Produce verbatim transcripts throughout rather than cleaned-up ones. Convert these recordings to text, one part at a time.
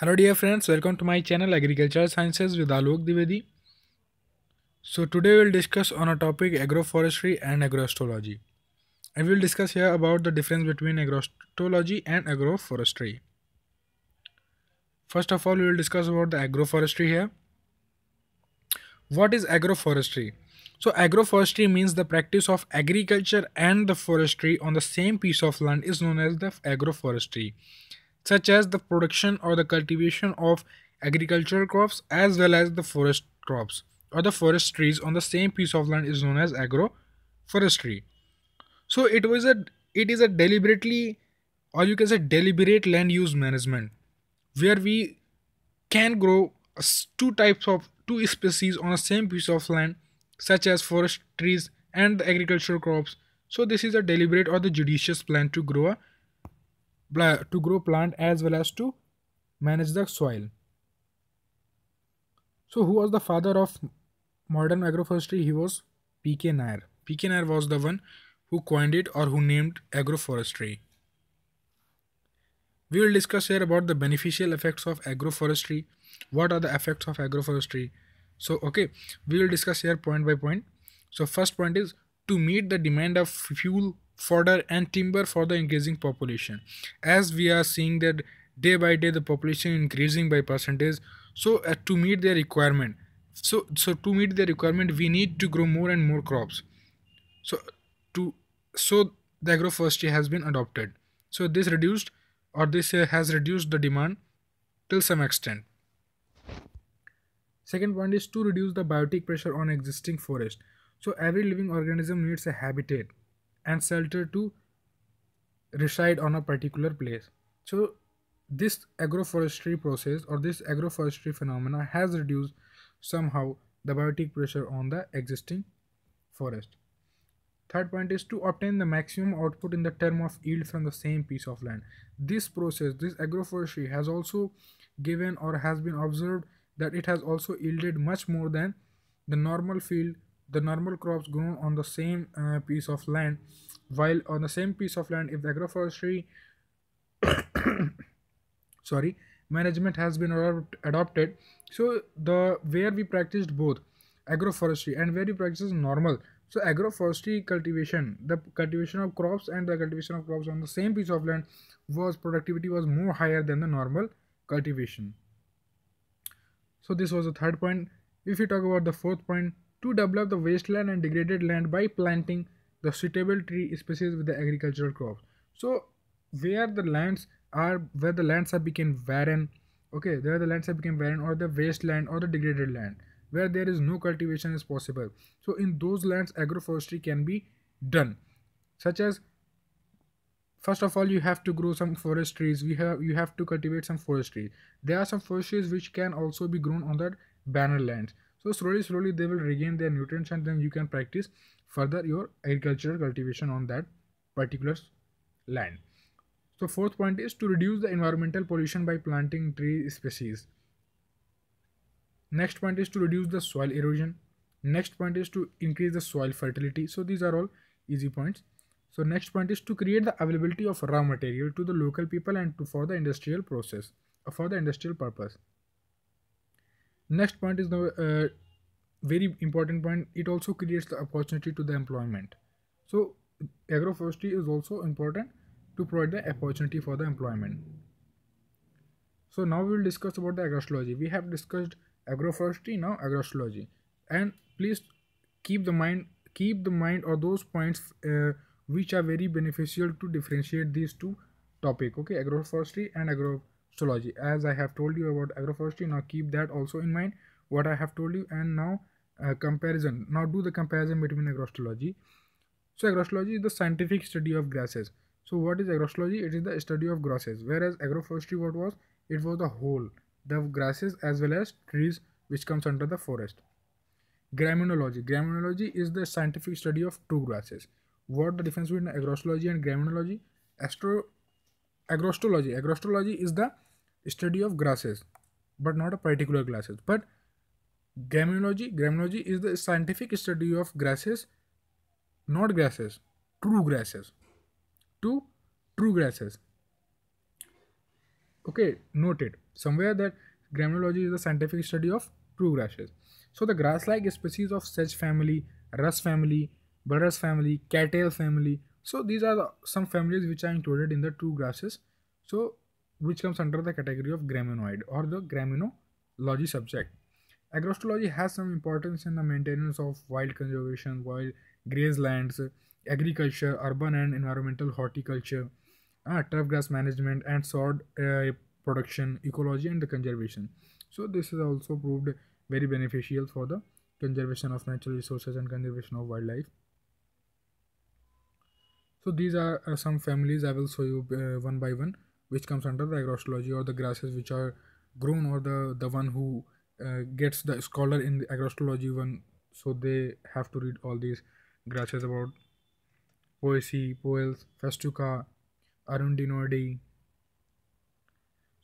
Hello dear friends, welcome to my channel Agriculture Sciences with Alok Divedi. So today we will discuss on a topic agroforestry and agrostology. I will discuss here about the difference between agrostology and agroforestry. First of all, we will discuss about the agroforestry here. What is agroforestry? So agroforestry means the practice of agriculture and the forestry on the same piece of land is known as the agroforestry, such as the production or the cultivation of agricultural crops as well as the forest crops or the forest trees on the same piece of land is known as agroforestry. So it was a it is a deliberately, or you can say deliberate, land use management where we can grow two types of two species on the same piece of land, such as forest trees and the agricultural crops. So this is a deliberate or the judicious plan to grow a to grow plant as well as to manage the soil. So who was the father of modern agroforestry? He was P K Nair. P K Nair was the one who coined it or who named agroforestry. We will discuss here about the beneficial effects of agroforestry. What are the effects of agroforestry? So okay, we will discuss here point by point. So first point is to meet the demand of fuel, fodder and timber for the increasing population. As we are seeing that day by day the population increasing by percentage, so uh, to meet their requirement, so so to meet their requirement we need to grow more and more crops. So to so the agroforestry has been adopted. So this reduced or this uh, has reduced the demand till some extent. Second point is to reduce the biotic pressure on existing forest. So every living organism needs a habitat and shelter to reside on a particular place. So this agroforestry process or this agroforestry phenomena has reduced somehow the biotic pressure on the existing forest. Third point is to obtain the maximum output in the term of yield from the same piece of land. This process, this agroforestry has also given or has been observed that it has also yielded much more than the normal field, the normal crops grown on the same uh, piece of land. While on the same piece of land, if the agroforestry sorry management has been adopt adopted, so the where we practiced both agroforestry and where we practiced normal, so agroforestry cultivation, the cultivation of crops and the cultivation of crops on the same piece of land, was productivity was more higher than the normal cultivation. So this was the third point. If you talk about the fourth point, to develop the wasteland and degraded land by planting the suitable tree species with the agricultural crops. So where the lands are where the lands have become barren, okay, there the lands have become barren or the wasteland or the degraded land where there is no cultivation is possible. So in those lands agroforestry can be done, such as first of all you have to grow some forest trees, we have you have to cultivate some forest trees. There are some forest trees which can also be grown on the barren lands. So slowly slowly they will regain their nutrients and then you can practice further your agricultural cultivation on that particular land. So fourth point is to reduce the environmental pollution by planting tree species. Next point is to reduce the soil erosion. Next point is to increase the soil fertility. So these are all easy points. So next point is to create the availability of raw material to the local people and to, for the industrial process or for the industrial purpose. Next point is the uh, very important point. It also creates the opportunity to the employment. So agroforestry is also important to provide the opportunity for the employment. So now we will discuss about the agrostology. We have discussed agroforestry, now agrostology, and please keep the mind keep the mind or those points uh, which are very beneficial to differentiate these two topic. Okay, agroforestry and agro Astrology. As I have told you about agroforestry, now keep that also in mind what I have told you, and now uh, comparison now do the comparison between agrostology. So agrostology is the scientific study of grasses. So what is agrostology? It is the study of grasses, whereas agroforestry, what was it? Was the whole the grasses as well as trees which comes under the forest. Graminology graminology is the scientific study of true grasses. What the difference between agrostology and graminology? Astro agrostology agrostology is the study of grasses but not a particular grasses, but graminology graminology is the scientific study of grasses, not grasses, true grasses, two true grasses. Okay, noted somewhere that graminology is the scientific study of true grasses. So the grass-like species of sedge family, rust family, bulrus family, cattail family. So these are the, some families which are included in the true grasses. So which comes under the category of graminoid or the graminology subject. Agrostology has some importance in the maintenance of wild conservation, wild grazelands, agriculture, urban and environmental horticulture, uh, turf grass management and sod uh, production, ecology and the conservation. So this is also proved very beneficial for the conservation of natural resources and conservation of wildlife. So these are uh, some families I will show you uh, one by one, which comes under the agrostology, or the grasses which are grown, or the, the one who uh, gets the scholar in the agrostology one. So they have to read all these grasses about poesy, poils, festuca, arundinoidae.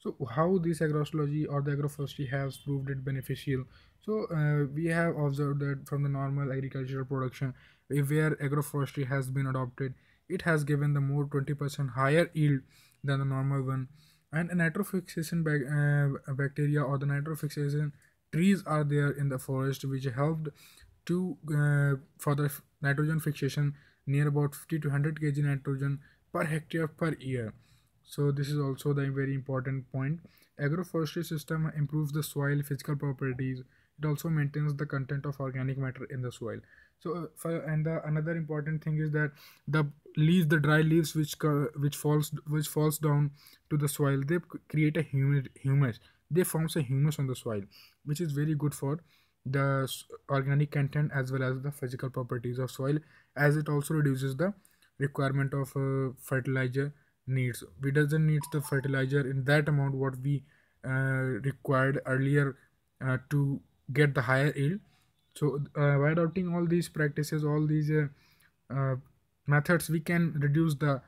So how this agrostology or the agroforestry has proved it beneficial? So uh, we have observed that from the normal agricultural production, where agroforestry has been adopted, it has given the more twenty percent higher yield than the normal one. And a nitrofixation bac uh, bacteria or the nitrofixation trees are there in the forest, which helped to uh, for the nitrogen fixation near about fifty to one hundred kilograms nitrogen per hectare per year. So this is also the very important point. Agroforestry system improves the soil physical properties. It also maintains the content of organic matter in the soil. So for, and the, another important thing is that the leaves, the dry leaves which which falls which falls down to the soil, they create a humus. Humus they forms a humus on the soil, which is very good for the organic content as well as the physical properties of soil, as it also reduces the requirement of uh, fertilizer needs. We doesn't need the fertilizer in that amount what we uh, required earlier uh, to get the higher yield. So uh, by adopting all these practices, all these uh, uh, methods, we can reduce the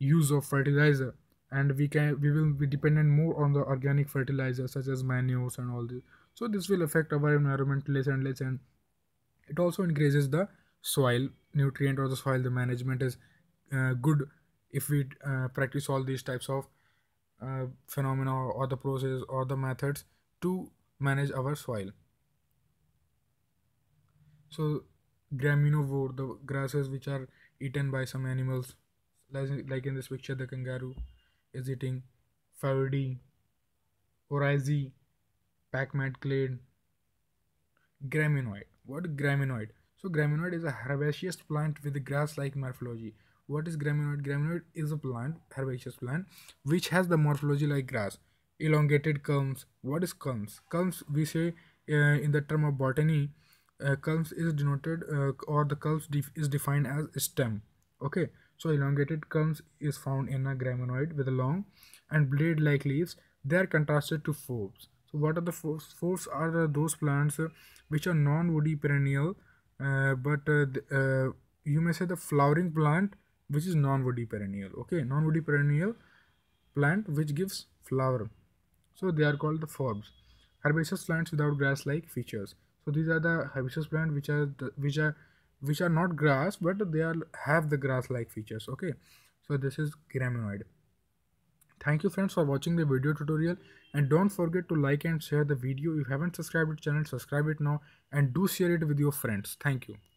use of fertilizer, and we can we will be dependent more on the organic fertilizer such as manures and all this. So this will affect our environment less and less, and it also increases the soil nutrient or the soil. The management is uh, good if we uh, practice all these types of uh, phenomena or the process or the methods to manage our soil. So graminivore, the grasses which are eaten by some animals, like in this picture the kangaroo is eating, fowardii, poils, pacmat clade, graminoid. What graminoid? So graminoid is a herbaceous plant with grass-like morphology. What is graminoid? Graminoid is a plant, herbaceous plant, which has the morphology like grass. Elongated culms. What is culms? Culms, we say uh, in the term of botany, uh, culms is denoted uh, or the culms def is defined as stem. Okay, so elongated culms is found in a graminoid with a long and blade-like leaves. They are contrasted to forbs. So what are the forbs? Forbs are those plants uh, which are non-woody perennial, uh, but uh, uh, you may say the flowering plant which is non-woody perennial. Okay, non-woody perennial plant which gives flower. So they are called the forbs. Herbaceous plants without grass-like features. So these are the herbaceous plants which are the, which are which are not grass, but they are have the grass-like features. Okay, so this is graminoid. Thank you friends for watching the video tutorial, and don't forget to like and share the video. If you haven't subscribed to the channel, subscribe it now and do share it with your friends. Thank you.